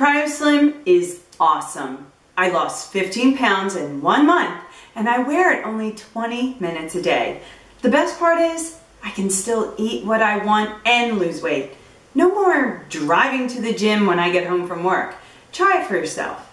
CryoSlim is awesome. I lost 15 pounds in 1 month and I wear it only 20 minutes a day. The best part is I can still eat what I want and lose weight. No more driving to the gym when I get home from work. Try it for yourself.